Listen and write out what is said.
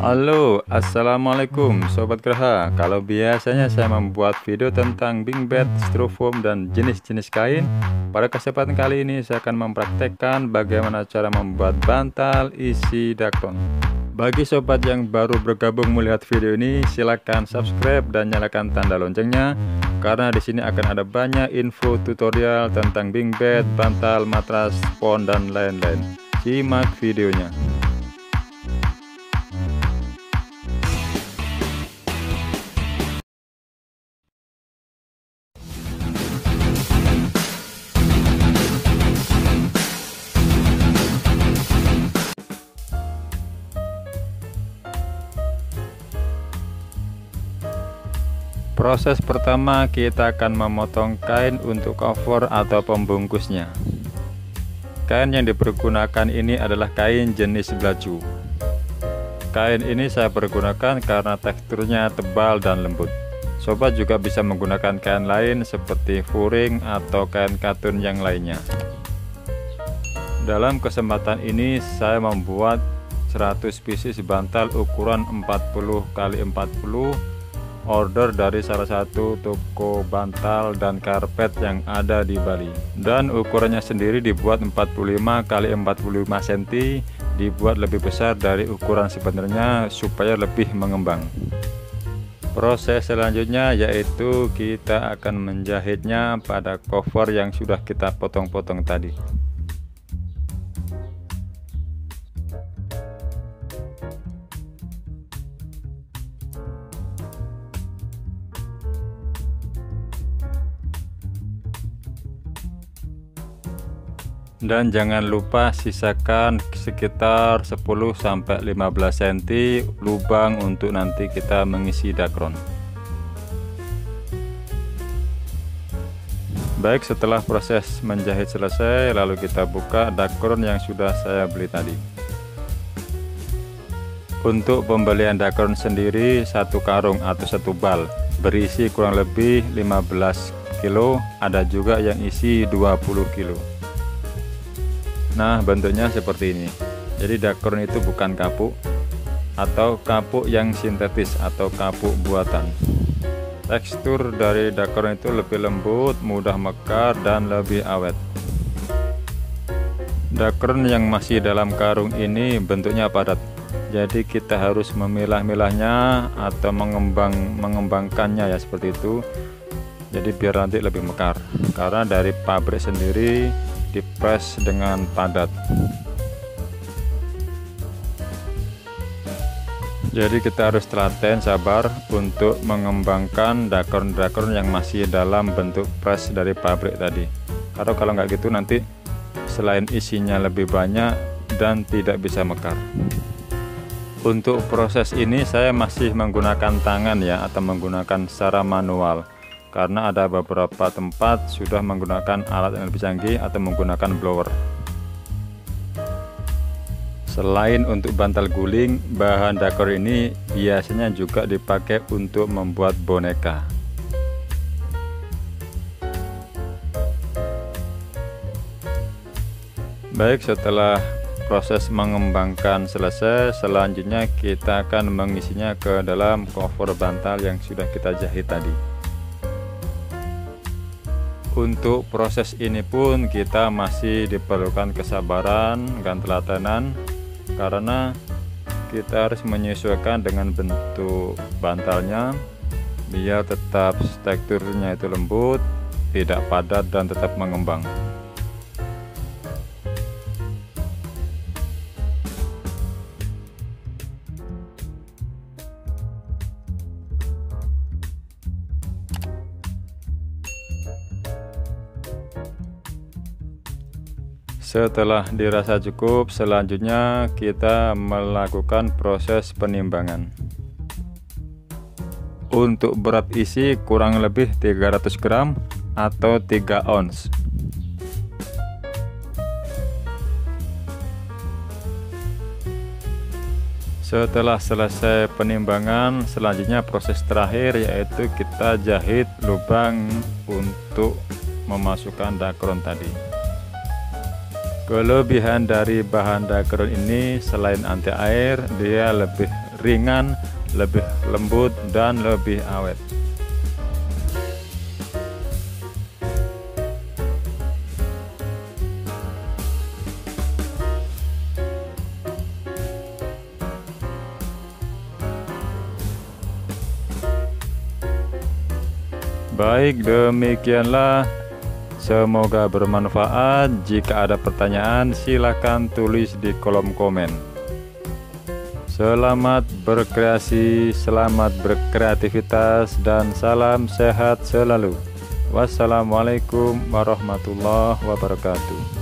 Halo, assalamualaikum sobat Graha. Kalau biasanya saya membuat video tentang bing bed, styrofoam dan jenis-jenis kain, pada kesempatan kali ini saya akan mempraktekkan bagaimana cara membuat bantal isi Dacron. Bagi sobat yang baru bergabung melihat video ini, silakan subscribe dan nyalakan tanda loncengnya, karena di sini akan ada banyak info tutorial tentang bing bed, bantal, matras, spons dan lain-lain. Simak videonya. Proses pertama, kita akan memotong kain untuk cover atau pembungkusnya. Kain yang dipergunakan ini adalah kain jenis belaju. Kain ini saya pergunakan karena teksturnya tebal dan lembut. Sobat juga bisa menggunakan kain lain seperti furing atau kain katun yang lainnya. Dalam kesempatan ini saya membuat 100 pieces bantal ukuran 40 x 40 order dari salah satu toko bantal dan karpet yang ada di Bali, dan ukurannya sendiri dibuat 45 x 45 cm, dibuat lebih besar dari ukuran sebenarnya supaya lebih mengembang. Proses selanjutnya yaitu kita akan menjahitnya pada cover yang sudah kita potong-potong tadi. Dan jangan lupa sisakan sekitar 10-15 cm lubang untuk nanti kita mengisi Dacron. Baik, setelah proses menjahit selesai, lalu kita buka Dacron yang sudah saya beli tadi. Untuk pembelian Dacron sendiri, satu karung atau satu bal berisi kurang lebih 15 kg, ada juga yang isi 20 kg. Nah, bentuknya seperti ini. Jadi Dacron itu bukan kapuk atau kapuk yang sintetis atau kapuk buatan. Tekstur dari Dacron itu lebih lembut, mudah mekar dan lebih awet. Dacron yang masih dalam karung ini bentuknya padat, jadi kita harus memilah-milahnya atau mengembangkannya ya, seperti itu. Jadi biar nanti lebih mekar, karena dari pabrik sendiri dipres dengan padat. Jadi kita harus telaten sabar untuk mengembangkan Dacron-Dacron yang masih dalam bentuk press dari pabrik tadi. Karena kalau nggak gitu nanti selain isinya lebih banyak dan tidak bisa mekar. Untuk proses ini saya masih menggunakan tangan ya, atau menggunakan secara manual, karena ada beberapa tempat sudah menggunakan alat yang lebih canggih atau menggunakan blower. Selain untuk bantal guling, bahan Dacron ini biasanya juga dipakai untuk membuat boneka. Baik, setelah proses mengembangkan selesai, selanjutnya kita akan mengisinya ke dalam cover bantal yang sudah kita jahit tadi. Untuk proses ini pun kita masih diperlukan kesabaran dan ketelatenan, karena kita harus menyesuaikan dengan bentuk bantalnya biar tetap teksturnya itu lembut, tidak padat dan tetap mengembang. Setelah dirasa cukup, selanjutnya kita melakukan proses penimbangan. Untuk berat isi kurang lebih 300 gram atau 3 ons. Setelah selesai penimbangan, selanjutnya proses terakhir yaitu kita jahit lubang untuk memasukkan Dacron tadi. Kelebihan dari bahan Dacron ini selain anti air, dia lebih ringan, lebih lembut, dan lebih awet. Baik, demikianlah, semoga bermanfaat. Jika ada pertanyaan, silahkan tulis di kolom komen. Selamat berkreasi, selamat berkreativitas, dan salam sehat selalu. Wassalamualaikum warahmatullahi wabarakatuh.